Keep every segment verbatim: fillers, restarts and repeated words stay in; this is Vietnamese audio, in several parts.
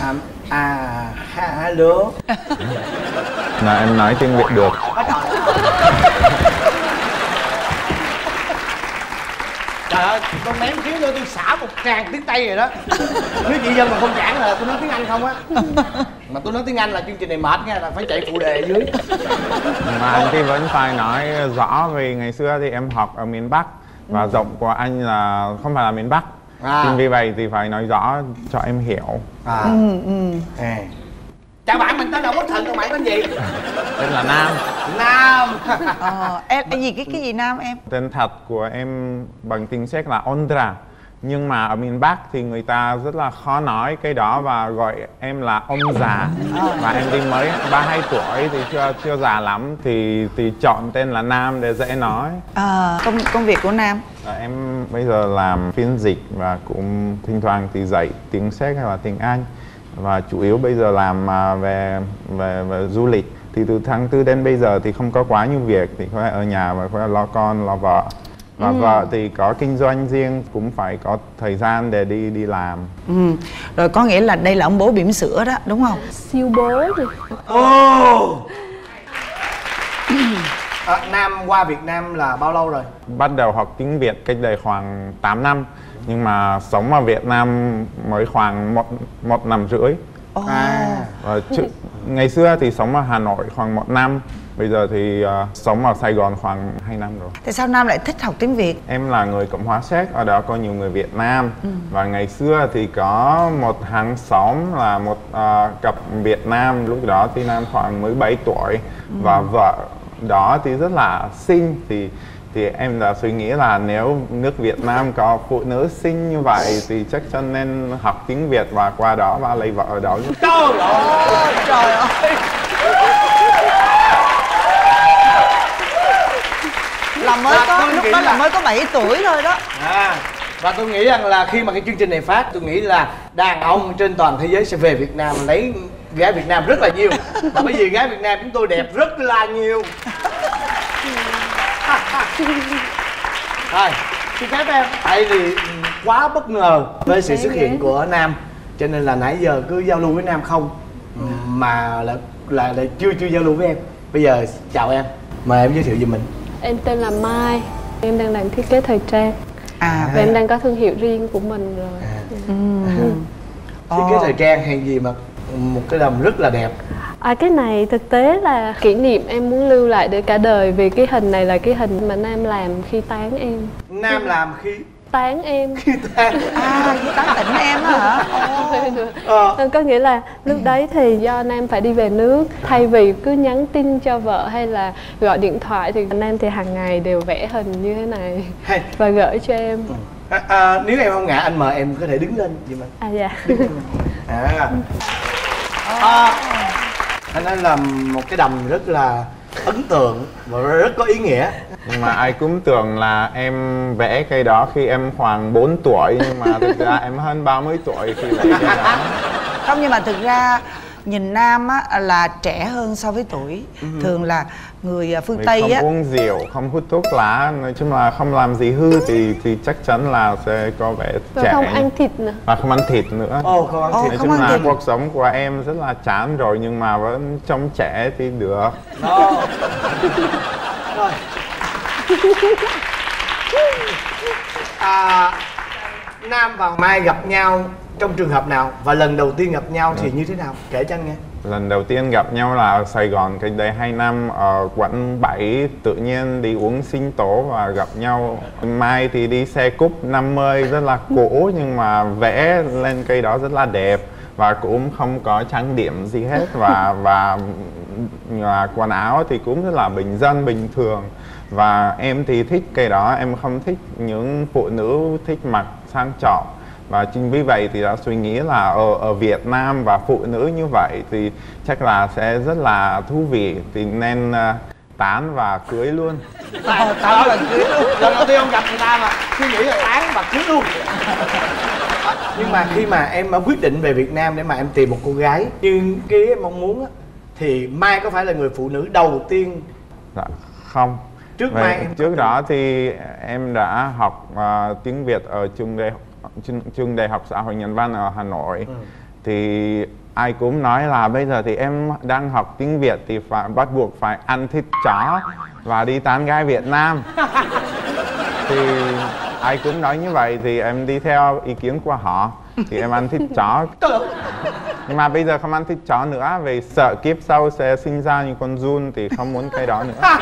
À, à, hello. Là em nói tiếng Việt được. Trời ơi, con ném thiếu nữa tôi xả một tràng tiếng Tây rồi đó. Nếu chị Dân mà không giảng là tôi nói tiếng Anh không á. Mà tôi nói tiếng Anh là chương trình này mệt nghe, là phải chạy phụ đề dưới. Mà anh thì vẫn phải nói rõ vì ngày xưa thì em học ở miền Bắc. Và giọng của anh là không phải là miền Bắc. À. Vì vậy thì phải nói rõ cho em hiểu. À. Ừ, ừ. À. Chào bạn, mình tên là Quốc Thần, còn bạn tên gì? Tên là Nam. Nam. Ờ, em cái gì cái cái gì Nam em? Tên thật của em bằng tiếng Séc là Ondra. Nhưng mà ở miền Bắc thì người ta rất là khó nói cái đó và gọi em là ông già. À. Và em thì mới ba mươi hai tuổi thì chưa chưa già lắm thì thì chọn tên là Nam để dễ nói. À, công công việc của Nam? À, em bây giờ làm phiên dịch và cũng thỉnh thoảng thì dạy tiếng Séc hay là tiếng Anh. Và chủ yếu bây giờ làm về, về, về du lịch. Thì từ tháng tư đến bây giờ thì không có quá nhiều việc. Thì có ở nhà và có lo con, lo vợ. Và ừ. vợ thì có kinh doanh riêng, cũng phải có thời gian để đi đi làm. Ừ. Rồi có nghĩa là đây là ông bố bỉm sữa đó, đúng không? Siêu bố rồi. Oh. À, Nam qua Việt Nam là bao lâu rồi? Bắt đầu học tiếng Việt cách đây khoảng tám năm. Nhưng mà sống ở Việt Nam mới khoảng một, một năm rưỡi. Oh. À, và chứ, ngày xưa thì sống ở Hà Nội khoảng một năm. Bây giờ thì uh, sống ở Sài Gòn khoảng hai năm rồi. Tại sao Nam lại thích học tiếng Việt? Em là người Cộng hòa Séc, ở đó có nhiều người Việt Nam. Ừ. Và ngày xưa thì có một hàng xóm là một uh, cặp Việt Nam. Lúc đó thì Nam khoảng mười bảy tuổi. Ừ. Và vợ đó thì rất là xinh. Thì Thì em đã suy nghĩ là nếu nước Việt Nam có phụ nữ xinh như vậy thì chắc chắn nên học tiếng Việt và qua đó và lấy vợ ở đó. Trời ơi! Trời ơi! Là mới là có, lúc đó là, là mới có bảy tuổi thôi đó. À, và tôi nghĩ rằng là khi mà cái chương trình này phát, tôi nghĩ là đàn ông trên toàn thế giới sẽ về Việt Nam lấy gái Việt Nam rất là nhiều. Và bởi vì gái Việt Nam chúng tôi đẹp rất là nhiều. Rồi, xin phép em. Tại vì quá bất ngờ với sự xuất hiện của Nam, cho nên là nãy giờ cứ giao lưu với Nam không, mà là, là, là chưa chưa giao lưu với em. Bây giờ chào em, mời em giới thiệu về mình. Em tên là Mai, em đang làm thiết kế thời trang. À, và em đang có thương hiệu riêng của mình rồi. À. Ừ. Ừ. Thiết kế thời trang hay gì mà một cái đầm rất là đẹp. À, cái này thực tế là kỷ niệm em muốn lưu lại để cả đời. Vì cái hình này là cái hình mà Nam làm khi tán em. Nam khi... làm khi... tán em. Khi tán... À, khi tán tỉnh em đó hả? Ờ. Có nghĩa là lúc đấy thì do Nam phải đi về nước. Thay vì cứ nhắn tin cho vợ hay là gọi điện thoại thì Nam thì hàng ngày đều vẽ hình như thế này hey. Và gửi cho em. À, à, nếu em không ngã anh mời em có thể đứng lên gì mà. À dạ. À. À. Anh ấy là một cái đầm rất là ấn tượng và rất có ý nghĩa. Nhưng mà ai cũng tưởng là em vẽ cây đó khi em khoảng bốn tuổi. Nhưng mà thực ra em hơn ba mươi tuổi khi vẽ cây đó. Không, nhưng mà thực ra nhìn Nam á, là trẻ hơn so với tuổi. Ừ. Thường là người phương người Tây không á, uống rượu, không hút thuốc lá, nói chung là không làm gì hư thì thì chắc chắn là sẽ có vẻ trẻ. Không ăn thịt nữa. Và không ăn thịt nữa. Ồ, không ăn thịt. Nói chung là thịt. Cuộc sống của em rất là chán rồi nhưng mà vẫn trông trẻ thì được. Ồ. Rồi. À, Nam và Mai gặp nhau trong trường hợp nào? Và lần đầu tiên gặp nhau thì như thế nào? Kể cho anh nghe. Lần đầu tiên gặp nhau là ở Sài Gòn cách đây hai năm. Ở quận bảy tự nhiên đi uống sinh tố và gặp nhau. Mai thì đi xe cúp năm mươi rất là cũ nhưng mà vẽ lên cây đó rất là đẹp. Và cũng không có trang điểm gì hết. Và, và, và quần áo thì cũng rất là bình dân, bình thường. Và em thì thích cây đó, em không thích những phụ nữ thích mặc sang trọng. Và chính vì vậy thì đã suy nghĩ là ở, ở Việt Nam và phụ nữ như vậy thì chắc là sẽ rất là thú vị. Thì nên uh, tán và cưới luôn. Tán và cưới luôn. Lần đầu tiên ông gặp người ta mà suy nghĩ là tán và cưới luôn. Nhưng mà khi mà em đã quyết định về Việt Nam để mà em tìm một cô gái nhưng cái em mong muốn á, thì Mai có phải là người phụ nữ đầu tiên? Dạ, không. Trước vậy, Mai em... Trước đó thì em đã học uh, tiếng Việt ở trường đại học trường đại học xã hội nhân văn ở Hà Nội. Ừ. thì ai cũng nói là bây giờ thì em đang học tiếng Việt thì phải bắt buộc phải ăn thịt chó và đi tán gái Việt Nam. Thì ai cũng nói như vậy thì em đi theo ý kiến của họ, thì em ăn thịt chó. Nhưng mà bây giờ không ăn thịt chó nữa vì sợ kiếp sau sẽ sinh ra những con giun, thì không muốn cái đó nữa.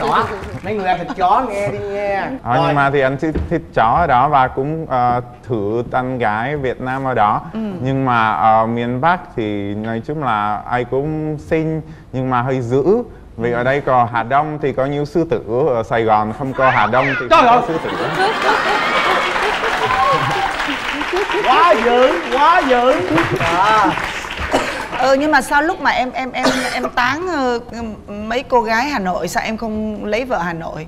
Đó, mấy người ăn thịt chó nghe đi nghe. Ờ, nhưng mà thì ăn thịt, thịt chó ở đó và cũng uh, thử tán gái Việt Nam ở đó. Ừ. Nhưng mà ở miền Bắc thì nói chung là ai cũng xinh nhưng mà hơi dữ. Vì ở đây có Hà Đông thì có nhiều sư tử, ở Sài Gòn không có Hà Đông thì không có sư tử. Quá dữ, quá dữ. À. Ừ, nhưng mà sao lúc mà em em em em tán mấy cô gái Hà Nội sao em không lấy vợ Hà Nội?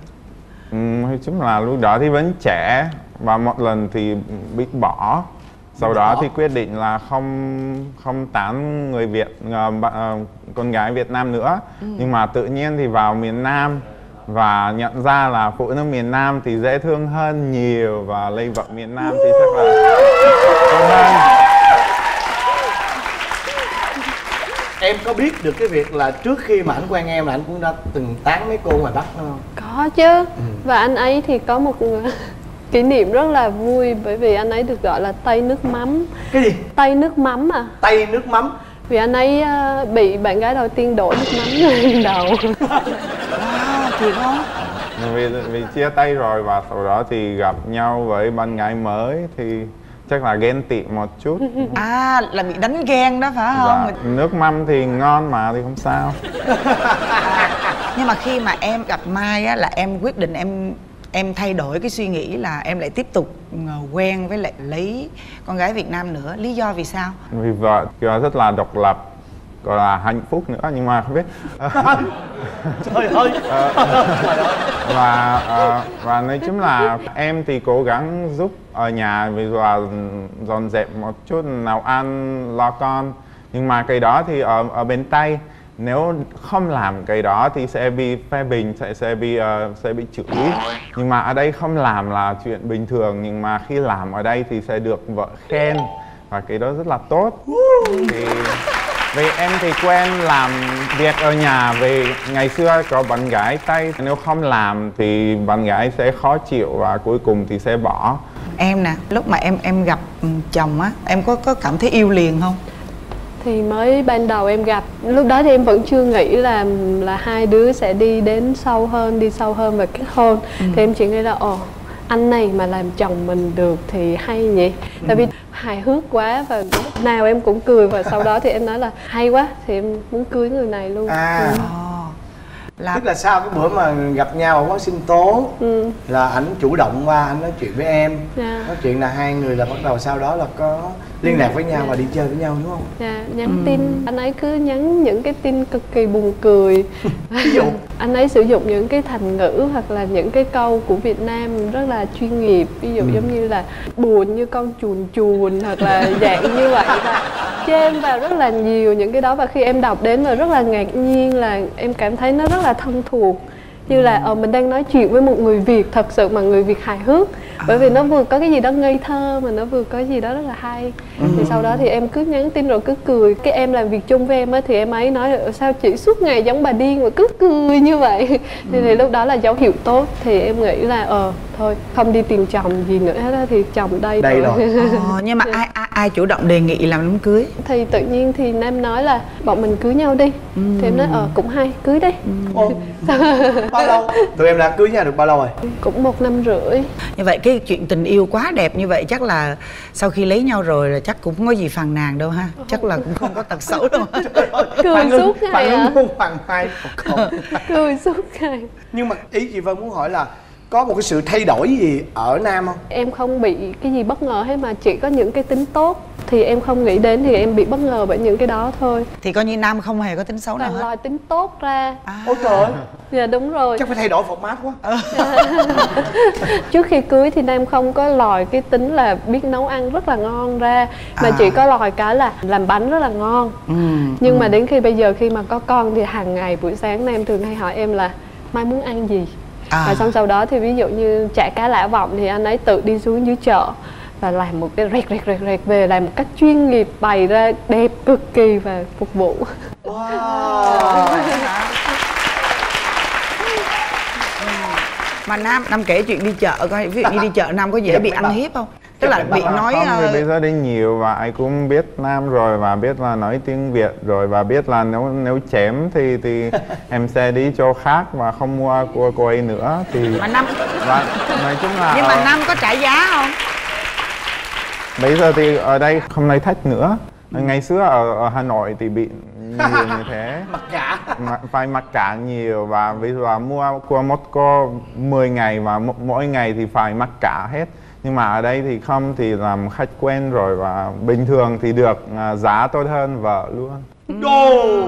Ừ, chính là lúc đó thì vẫn trẻ và một lần thì bị bỏ. Sau đó thì quyết định là không không tán người Việt, uh, con gái Việt Nam nữa. Ừ. Nhưng mà tự nhiên thì vào miền Nam và nhận ra là phụ nữ miền Nam thì dễ thương hơn nhiều và lấy vợ miền Nam thì chắc là tốt hơn. Em có biết được cái việc là trước khi mà anh quen em là anh cũng đã từng tán mấy cô ngoài Bắc đúng không? Có chứ. Ừ. Và anh ấy thì có một kỷ niệm rất là vui bởi vì anh ấy được gọi là Tây nước mắm. Cái gì? Tây nước mắm à? Tây nước mắm. Vì anh ấy uh, bị bạn gái đầu tiên đổ nước mắm lên đầu. Wow, thiệt không? Vì, vì chia tay rồi và sau đó thì gặp nhau với bạn gái mới thì chắc là ghen tị một chút. À, là bị đánh ghen đó phải không? Dạ. Nước mắm thì ngon mà thì không sao. Nhưng mà khi mà em gặp Mai á, là em quyết định em em thay đổi cái suy nghĩ là em lại tiếp tục quen với lại lấy con gái Việt Nam nữa. Lý do vì sao? Vì vợ rất là độc lập, gọi là hạnh phúc nữa, nhưng mà không biết. Trời ơi. Và và nói chung là em thì cố gắng giúp ở nhà, vì là dọn dẹp một chút, nào ăn, lo con. Nhưng mà cái đó thì ở, ở bên Tây nếu không làm cái đó thì sẽ bị phê bình, sẽ sẽ bị uh, sẽ bị chửi. Nhưng mà ở đây không làm là chuyện bình thường, nhưng mà khi làm ở đây thì sẽ được vợ khen và cái đó rất là tốt. Thì vì em thì quen làm việc ở nhà, vì ngày xưa có bạn gái Tây, nếu không làm thì bạn gái sẽ khó chịu và cuối cùng thì sẽ bỏ. Em nè, lúc mà em em gặp chồng á, em có có cảm thấy yêu liền không? Thì mới ban đầu em gặp, lúc đó thì em vẫn chưa nghĩ là là hai đứa sẽ đi đến sâu hơn, đi sâu hơn và kết hôn. Ừ. Thì em chỉ nghĩ là ồ, anh này mà làm chồng mình được thì hay vậy. Ừ. Tại vì hài hước quá và lúc nào em cũng cười, và sau đó thì em nói là hay quá thì em muốn cưới người này luôn. À. Ừ. Là... Tức là sau cái bữa mà gặp nhau ở quán sinh tố. Ừ. Là ảnh chủ động qua, anh nói chuyện với em. Dạ. Nói chuyện là hai người là bắt đầu sau đó là có liên lạc với nhau. Dạ. Và đi chơi với nhau đúng không? Dạ, nhắn ừ. tin. Anh ấy cứ nhắn những cái tin cực kỳ buồn cười. Ví dụ? Anh ấy sử dụng những cái thành ngữ hoặc là những cái câu của Việt Nam rất là chuyên nghiệp. Ví dụ ừ. giống như là buồn như con chuồn chuồn hoặc là dạng như vậy. Chêm vào rất là nhiều những cái đó, và khi em đọc đến và rất là ngạc nhiên là em cảm thấy nó rất là thân thuộc, như là ờ, mình đang nói chuyện với một người Việt thật sự, mà người Việt hài hước, bởi vì nó vừa có cái gì đó ngây thơ mà nó vừa có gì đó rất là hay. Ừ. Thì sau đó thì em cứ nhắn tin rồi cứ cười. Cái em làm việc chung với em ấy, thì em ấy nói là sao chị suốt ngày giống bà điên mà cứ cười như vậy. Thì, ừ. thì lúc đó là dấu hiệu tốt, thì em nghĩ là ờ thôi không đi tìm chồng gì nữa hết, thì chồng đây, đây rồi. Ờ, nhưng mà ai, ai ai chủ động đề nghị làm đám cưới? Thì tự nhiên thì Nam nói là bọn mình cưới nhau đi. Ừ. Thì em nói ờ cũng hay, cưới đi. Ừ. Bao lâu? Tụi em đã cưới nhau được bao lâu rồi? Cũng một năm rưỡi. Như vậy cái chuyện tình yêu quá đẹp như vậy chắc là sau khi lấy nhau rồi là chắc cũng không có gì phàn nàn đâu ha. Chắc là cũng không có tật xấu đâu. Cười suốt ngày à? Cười suốt ngày. Nhưng mà ý chị Vân muốn hỏi là có một cái sự thay đổi gì ở Nam không? Em không bị cái gì bất ngờ hết, mà chỉ có những cái tính tốt thì em không nghĩ đến, thì em bị bất ngờ bởi những cái đó thôi. Thì coi như Nam không hề có tính xấu nào hết. Lòi tính tốt ra. À. Ôi trời. Dạ đúng rồi. Chắc phải thay đổi format quá. À. Trước khi cưới thì Nam không có lòi cái tính là biết nấu ăn rất là ngon ra, mà à. chỉ có lòi cái là làm bánh rất là ngon. Ừ, Nhưng ừ. mà đến khi bây giờ khi mà có con thì hàng ngày buổi sáng Nam thường hay hỏi em là mai muốn ăn gì? à. Và xong sau đó thì ví dụ như chả cá Lã Vọng thì anh ấy tự đi xuống dưới chợ và làm một cái rẹt rẹt rẹt rẹt về, làm một cách chuyên nghiệp, bày ra đẹp cực kỳ và phục vụ. Wow. Mà Nam, Nam kể chuyện đi chợ coi, ví dụ như đi chợ Nam có dễ dạ, bị ăn hiếp không? Tức dạ, là bị nói... Không, thì bây giờ đi nhiều và ai cũng biết Nam rồi và biết là nói tiếng Việt rồi và biết là nếu nếu chém thì thì em sẽ đi chỗ khác và không mua của cô ấy nữa thì... Mà Nam... Và nói chung là... Nhưng mà Nam có trả giá không? Bây giờ thì ở đây không nói thách nữa. Ngày xưa ở, ở Hà Nội thì bị nhiều như thế. Mặc cả mà, phải mặc cả nhiều và ví dụ là mua qua Moscow mười ngày và mỗi ngày thì phải mặc cả hết. Nhưng mà ở đây thì không, thì làm khách quen rồi và bình thường thì được giá tốt hơn vợ luôn. Đồ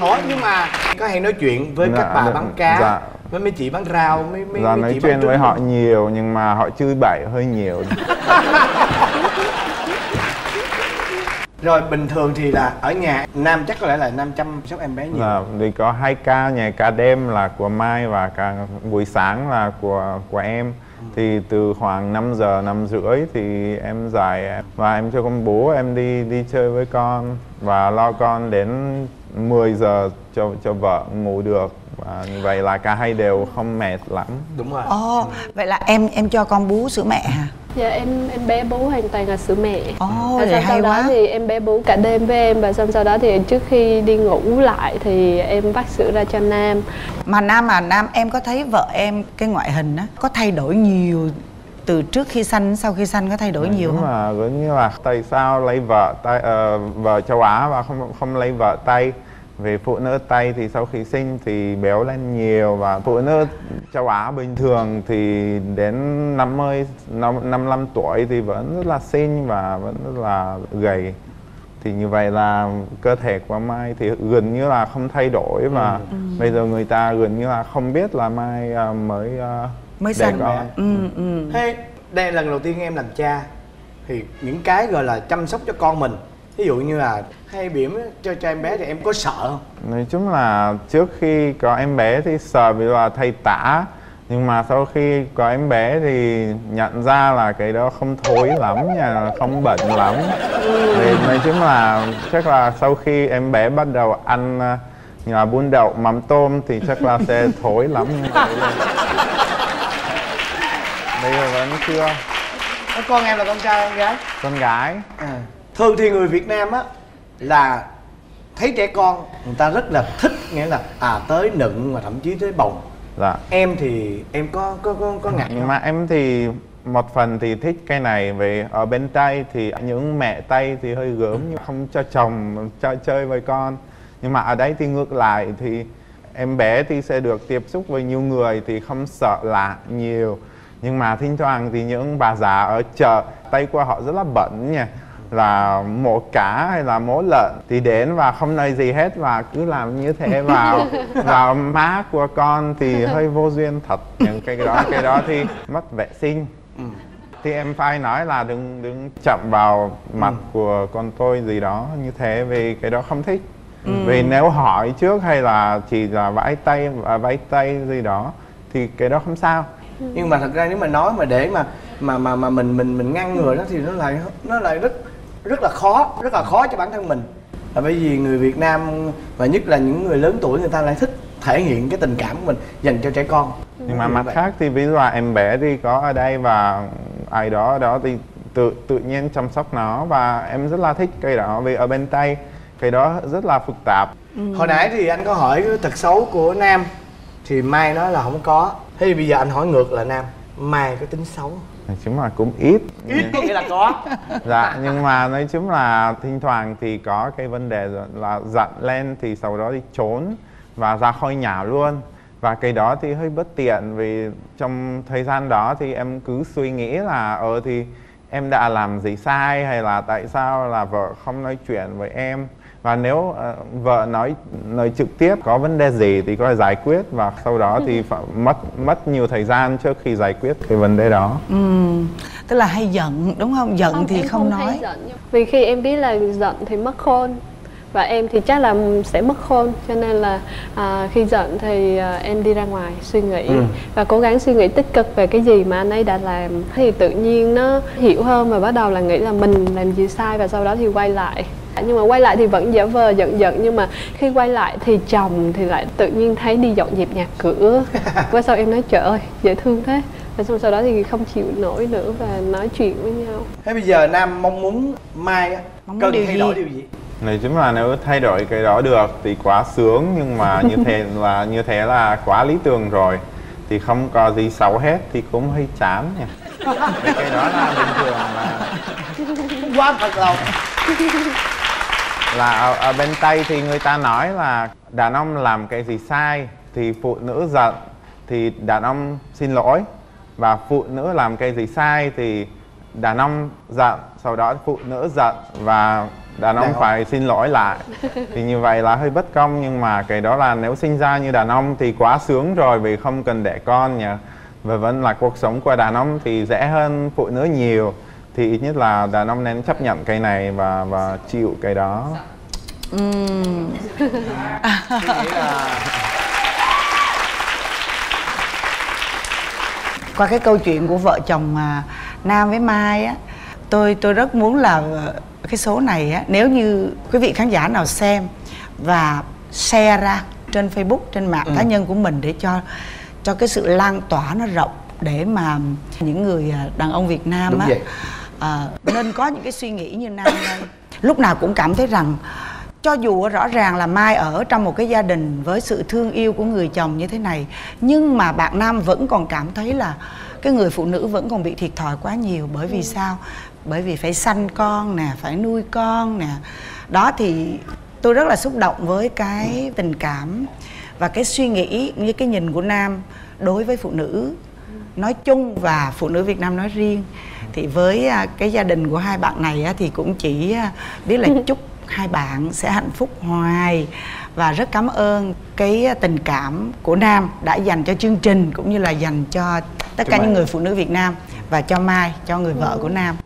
nói nhưng mà có hay nói chuyện với dạ, các bà bán cá dạ. Với mấy chị bán rau, mấy, mấy, dạ, mấy nói chị chuyện với họ nhiều nhưng mà họ chửi bậy hơi nhiều. Rồi bình thường thì là ở nhà Nam chắc có lẽ là Nam chăm sóc em bé nhiều. Dạ, thì có hai ca, nhà ca đêm là của Mai và ca buổi sáng là của của em. Thì từ khoảng năm giờ, năm rưỡi thì em dạy và em cho con bố em đi đi chơi với con và lo con đến mười giờ cho cho vợ ngủ được. Và vậy là cả hai đều không mệt lắm. Đúng rồi. Ồ, oh, vậy là em em cho con bú sữa mẹ hả? Dạ em em bé bú hoàn toàn là sữa mẹ. Ồ, oh, hay sau đó quá. Thì em bé bú cả đêm với em và xong sau đó thì trước khi đi ngủ lại thì em vắt sữa ra cho Nam. Mà Nam mà Nam em có thấy vợ em cái ngoại hình á có thay đổi nhiều từ trước khi sanh sau khi sanh có thay đổi ừ, nhiều không? Mà giống như là tại sao lấy vợ tay uh, vợ châu Á và không không lấy vợ Tây. Về phụ nữ Tây thì sau khi sinh thì béo lên nhiều và phụ nữ châu Á bình thường thì đến năm mươi, năm mươi lăm tuổi thì vẫn rất là xinh và vẫn rất là gầy. Thì như vậy là cơ thể của Mai thì gần như là không thay đổi và ừ. bây giờ người ta gần như là không biết là Mai mới mới đẻ con. Ừ, ừ. Hey, đây là lần đầu tiên em làm cha thì những cái gọi là chăm sóc cho con mình, ví dụ như là hay bỉm cho cho em bé thì em có sợ không? Nói chung là trước khi có em bé thì sợ vì là thay tả, nhưng mà sau khi có em bé thì nhận ra là cái đó không thối lắm nha, không bẩn lắm. Thì nói chung là chắc là sau khi em bé bắt đầu ăn như là bún đậu mắm tôm thì chắc là sẽ thối lắm. Bây giờ vẫn chưa. Con em là con trai con gái? Con gái. À. Thường thì người Việt Nam á là thấy trẻ con người ta rất là thích, nghĩa là à tới nựng mà thậm chí tới bồng. Dạ. Em thì em có có có, có ngại không? Mà em thì một phần thì thích cái này vì ở bên Tây thì những mẹ Tây thì hơi gớm nhưng không cho chồng cho chơi với con. Nhưng mà ở đây thì ngược lại thì em bé thì sẽ được tiếp xúc với nhiều người thì không sợ lạ nhiều. Nhưng mà thỉnh thoảng thì những bà già ở chợ Tây qua họ rất là bẩn nha, là mổ cá hay là mổ lợn thì đến và không nói gì hết và cứ làm như thế vào vào má của con thì hơi vô duyên thật. Những cái đó cái đó thì mất vệ sinh. Ừ. Thì em phải nói là đừng đừng chạm vào mặt ừ. của con tôi gì đó như thế vì cái đó không thích. Ừ. Vì nếu hỏi trước hay là chỉ là vẫy tay vẫy tay gì đó thì cái đó không sao. Nhưng mà thật ra nếu mà nói mà để mà mà mà mà mình mình mình ngăn ngừa đó thì nó lại nó lại rất rất là khó, rất là khó cho bản thân mình. Là bởi vì người Việt Nam và nhất là những người lớn tuổi người ta lại thích thể hiện cái tình cảm của mình dành cho trẻ con. Nhưng mà mặt khác thì ví dụ là em bé thì có ở đây và ai đó đó thì tự tự nhiên chăm sóc nó và em rất là thích cái đó vì ở bên Tây cái đó rất là phức tạp. Ừ. Hồi nãy thì anh có hỏi cái tật xấu của Nam thì Mai nói là không có. Thế thì bây giờ anh hỏi ngược là Nam, Mai có tính xấu? Nói chung là cũng ít. Ít có nghĩa là có. Dạ, nhưng mà nói chung là thỉnh thoảng thì có cái vấn đề là giận lên thì sau đó thì trốn và ra khỏi nhà luôn. Và cái đó thì hơi bất tiện vì trong thời gian đó thì em cứ suy nghĩ là ờ thì em đã làm gì sai hay là tại sao là vợ không nói chuyện với em. Và nếu uh, vợ nói nói trực tiếp có vấn đề gì thì có giải quyết và sau đó thì phải mất mất nhiều thời gian trước khi giải quyết cái vấn đề đó. Ừ, tức là hay giận đúng không? Giận không, thì không, không nói. Giận. Vì khi em biết là giận thì mất khôn. Và em thì chắc là sẽ mất khôn, cho nên là à, khi giận thì à, em đi ra ngoài suy nghĩ ừ. và cố gắng suy nghĩ tích cực về cái gì mà anh ấy đã làm. Thì tự nhiên nó hiểu hơn và bắt đầu là nghĩ là mình làm gì sai, và sau đó thì quay lại. Nhưng mà quay lại thì vẫn giả vờ giận giận, nhưng mà khi quay lại thì chồng thì lại tự nhiên thấy đi dọn dẹp nhà cửa. Và sau em nói trời ơi dễ thương thế, và xong sau đó thì không chịu nổi nữa và nói chuyện với nhau. Thế bây giờ Nam mong muốn Mai cần thay đổi điều gì? Này chính là nếu thay đổi cái đó được thì quá sướng, nhưng mà như thế là như thế là quá lý tưởng rồi, thì không có gì xấu hết thì cũng hơi chán nha. Cái đó là bình thường mà. Quá thật lòng. Là ở, ở bên Tây thì người ta nói là đàn ông làm cái gì sai thì phụ nữ giận thì đàn ông xin lỗi, và phụ nữ làm cái gì sai thì đàn ông giận, sau đó phụ nữ giận và đàn ông phải xin lỗi lại. Thì như vậy là hơi bất công, nhưng mà cái đó là nếu sinh ra như đàn ông thì quá sướng rồi, vì không cần đẻ con nhỉ. Và vẫn là cuộc sống của đàn ông thì dễ hơn phụ nữ nhiều, thì ít nhất là đàn ông nên chấp nhận cái này và và chịu cái đó. uhm. Qua cái câu chuyện của vợ chồng mà Nam với Mai á, tôi tôi rất muốn là cái số này á, nếu như quý vị khán giả nào xem và share ra trên Facebook, trên mạng ừ. cá nhân của mình để cho cho cái sự lan tỏa nó rộng, để mà những người đàn ông Việt Nam á à, nên có những cái suy nghĩ như Nam đây. Lúc nào cũng cảm thấy rằng cho dù rõ ràng là Mai ở trong một cái gia đình với sự thương yêu của người chồng như thế này, nhưng mà bạn Nam vẫn còn cảm thấy là cái người phụ nữ vẫn còn bị thiệt thòi quá nhiều. Bởi vì ừ. sao? Bởi vì phải sanh con nè, phải nuôi con nè. Đó thì tôi rất là xúc động với cái tình cảm và cái suy nghĩ như cái nhìn của Nam đối với phụ nữ nói chung và phụ nữ Việt Nam nói riêng. Thì với cái gia đình của hai bạn này thì cũng chỉ biết là chúc hai bạn sẽ hạnh phúc hoài. Và rất cảm ơn cái tình cảm của Nam đã dành cho chương trình, cũng như là dành cho tất cả những người phụ nữ Việt Nam, và cho Mai, cho người vợ của Nam.